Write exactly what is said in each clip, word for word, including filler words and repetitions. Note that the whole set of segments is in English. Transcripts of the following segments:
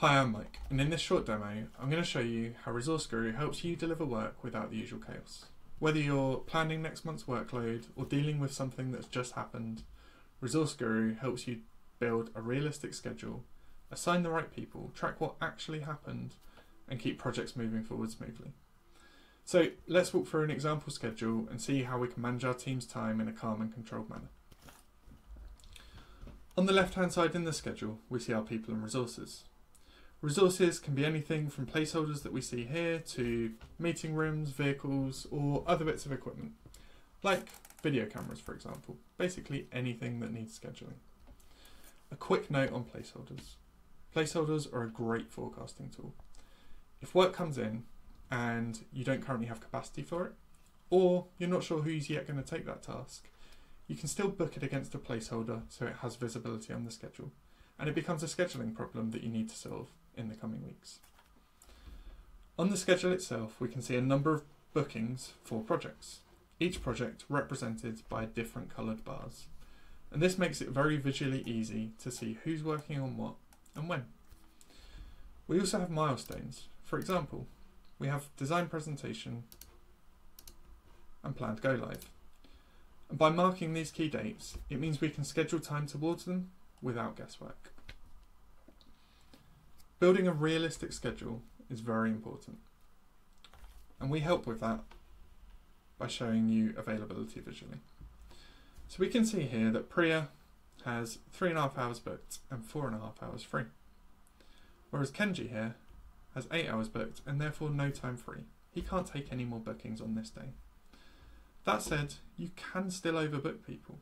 Hi, I'm Mike, and in this short demo, I'm going to show you how Resource Guru helps you deliver work without the usual chaos. Whether you're planning next month's workload or dealing with something that's just happened, Resource Guru helps you build a realistic schedule, assign the right people, track what actually happened, and keep projects moving forward smoothly. So let's walk through an example schedule and see how we can manage our team's time in a calm and controlled manner. On the left-hand side in the schedule, we see our people and resources. Resources can be anything from placeholders that we see here to meeting rooms, vehicles, or other bits of equipment, like video cameras, for example. Basically anything that needs scheduling. A quick note on placeholders. Placeholders are a great forecasting tool. If work comes in and you don't currently have capacity for it, or you're not sure who's yet going to take that task, you can still book it against a placeholder so it has visibility on the schedule, and it becomes a scheduling problem that you need to solve in the coming weeks. On the schedule itself, we can see a number of bookings for projects, each project represented by different coloured bars. And this makes it very visually easy to see who's working on what and when. We also have milestones. For example, we have design presentation and planned go live. And by marking these key dates, it means we can schedule time towards them without guesswork. Building a realistic schedule is very important, and we help with that by showing you availability visually. So we can see here that Priya has three and a half hours booked and four and a half hours free, whereas Kenji here has eight hours booked and therefore no time free. He can't take any more bookings on this day. That said, you can still overbook people.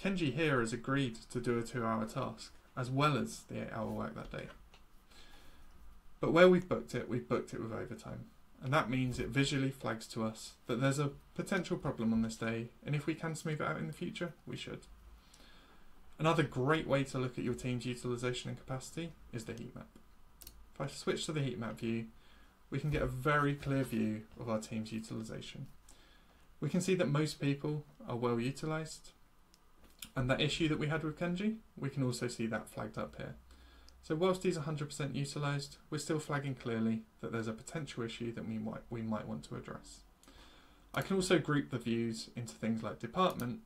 Kenji here has agreed to do a two-hour task, as well as the eight-hour work that day. But where we've booked it, we've booked it with overtime. And that means it visually flags to us that there's a potential problem on this day, and if we can smooth it out in the future, we should. Another great way to look at your team's utilisation and capacity is the heat map. If I switch to the heat map view, we can get a very clear view of our team's utilisation. We can see that most people are well utilised, and that issue that we had with Kenji, we can also see that flagged up here. So whilst he's one hundred percent utilised, we're still flagging clearly that there's a potential issue that we might, we might want to address. I can also group the views into things like department,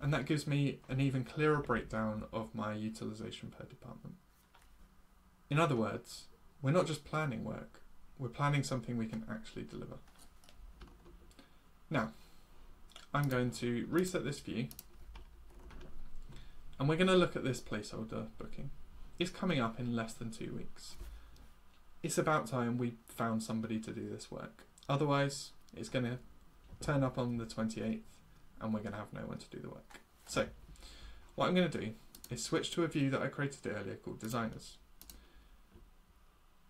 and that gives me an even clearer breakdown of my utilisation per department. In other words, we're not just planning work, we're planning something we can actually deliver. Now, I'm going to reset this view, and we're going to look at this placeholder booking. It's coming up in less than two weeks. It's about time we found somebody to do this work. Otherwise, it's going to turn up on the twenty-eighth and we're going to have no one to do the work. So what I'm going to do is switch to a view that I created earlier called Designers.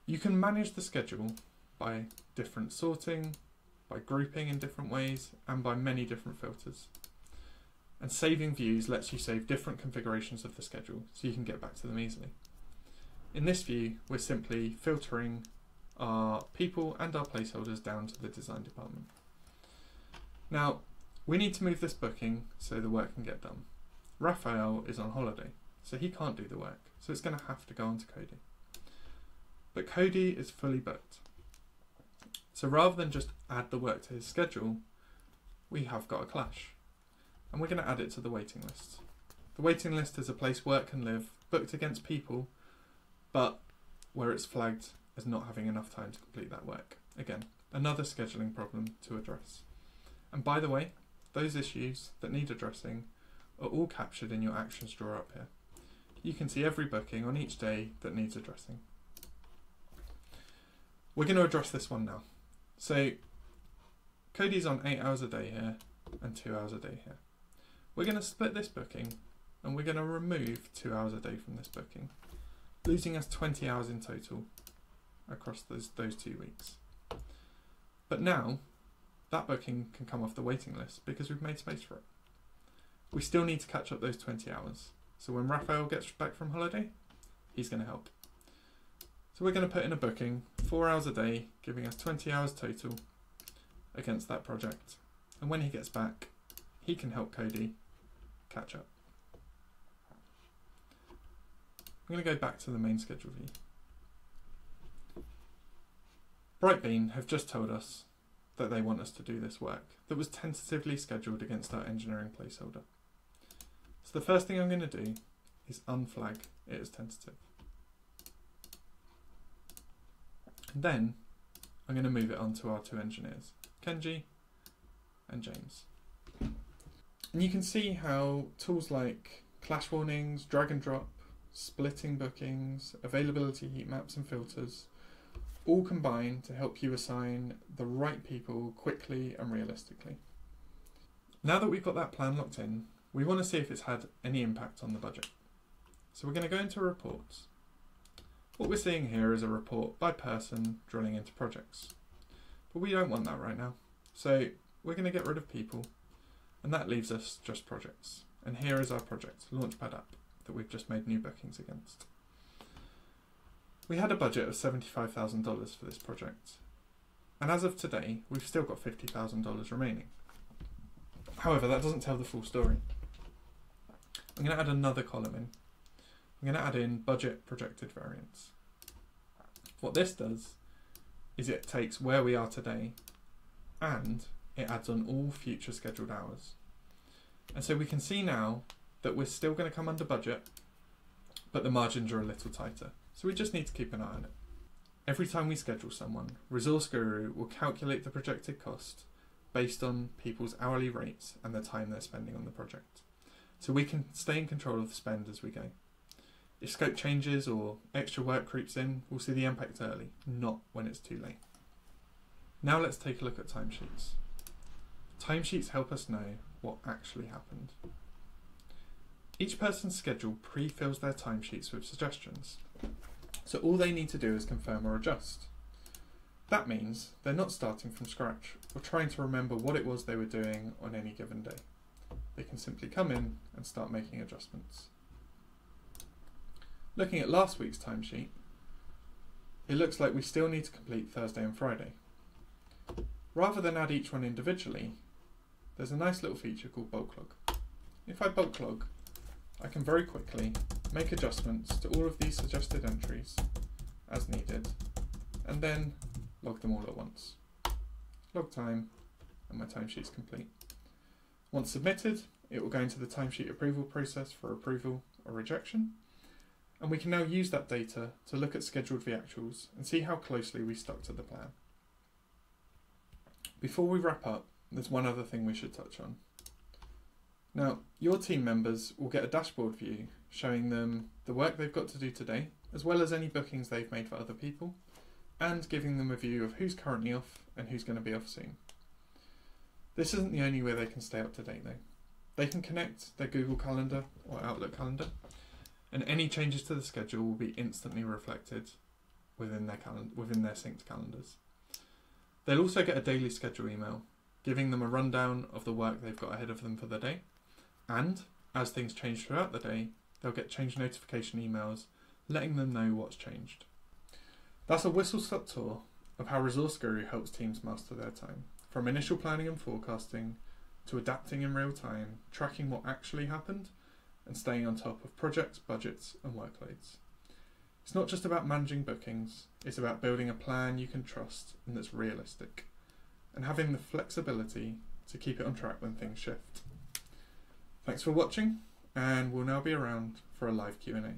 You can manage the schedule by different sorting, by grouping in different ways, and by many different filters. And saving views lets you save different configurations of the schedule so you can get back to them easily. In this view, we're simply filtering our people and our placeholders down to the design department. Now, we need to move this booking so the work can get done. Raphael is on holiday, so he can't do the work, so it's going to have to go on to Cody. But Cody is fully booked. So rather than just add the work to his schedule, we have got a clash. And we're going to add it to the waiting list. The waiting list is a place work can live, booked against people, but where it's flagged as not having enough time to complete that work. Again, another scheduling problem to address. And by the way, those issues that need addressing are all captured in your actions drawer up here. You can see every booking on each day that needs addressing. We're going to address this one now. So Cody's on eight hours a day here and two hours a day here. We're going to split this booking and we're going to remove two hours a day from this booking, losing us twenty hours in total across those, those two weeks. But now that booking can come off the waiting list because we've made space for it. We still need to catch up those twenty hours. So when Raphael gets back from holiday, he's going to help. So we're going to put in a booking four hours a day, giving us twenty hours total against that project. And when he gets back, he can help Cody catch up. I'm going to go back to the main schedule view. Brightbean have just told us that they want us to do this work that was tentatively scheduled against our engineering placeholder. So the first thing I'm going to do is unflag it as tentative. And then I'm going to move it on to our two engineers, Kenji and James. And you can see how tools like clash warnings, drag and drop, splitting bookings, availability heat maps and filters all combine to help you assign the right people quickly and realistically. Now that we've got that plan locked in, we want to see if it's had any impact on the budget. So we're going to go into reports. What we're seeing here is a report by person drilling into projects. But we don't want that right now. So we're going to get rid of people, and that leaves us just projects. And here is our project, Launchpad app, that we've just made new bookings against. We had a budget of seventy-five thousand dollars for this project, and as of today, we've still got fifty thousand dollars remaining. However, that doesn't tell the full story. I'm going to add another column in. I'm going to add in budget projected variance. What this does is it takes where we are today and it adds on all future scheduled hours. And so we can see now that we're still going to come under budget, but the margins are a little tighter. So we just need to keep an eye on it. Every time we schedule someone, Resource Guru will calculate the projected cost based on people's hourly rates and the time they're spending on the project. So we can stay in control of the spend as we go. If scope changes or extra work creeps in, we'll see the impact early, not when it's too late. Now let's take a look at timesheets. Timesheets help us know what actually happened. Each person's schedule pre-fills their timesheets with suggestions, so all they need to do is confirm or adjust. That means they're not starting from scratch or trying to remember what it was they were doing on any given day. They can simply come in and start making adjustments. Looking at last week's timesheet, it looks like we still need to complete Thursday and Friday. Rather than add each one individually, there's a nice little feature called bulk log. If I bulk log, I can very quickly make adjustments to all of these suggested entries as needed, and then log them all at once. Log time, and my timesheet's complete. Once submitted, it will go into the timesheet approval process for approval or rejection. And we can now use that data to look at scheduled V actuals and see how closely we stuck to the plan. Before we wrap up, there's one other thing we should touch on. Now, your team members will get a dashboard view showing them the work they've got to do today, as well as any bookings they've made for other people, and giving them a view of who's currently off and who's going to be off soon. This isn't the only way they can stay up to date though. They can connect their Google Calendar or Outlook calendar, and any changes to the schedule will be instantly reflected within their, within their synced calendars. They'll also get a daily schedule email, giving them a rundown of the work they've got ahead of them for the day. And as things change throughout the day, they'll get change notification emails, letting them know what's changed. That's a whistle-stop tour of how Resource Guru helps teams master their time, from initial planning and forecasting, to adapting in real time, tracking what actually happened, and staying on top of projects, budgets, and workloads. It's not just about managing bookings, it's about building a plan you can trust and that's realistic, and having the flexibility to keep it on track when things shift. Thanks for watching, and we'll now be around for a live Q and A.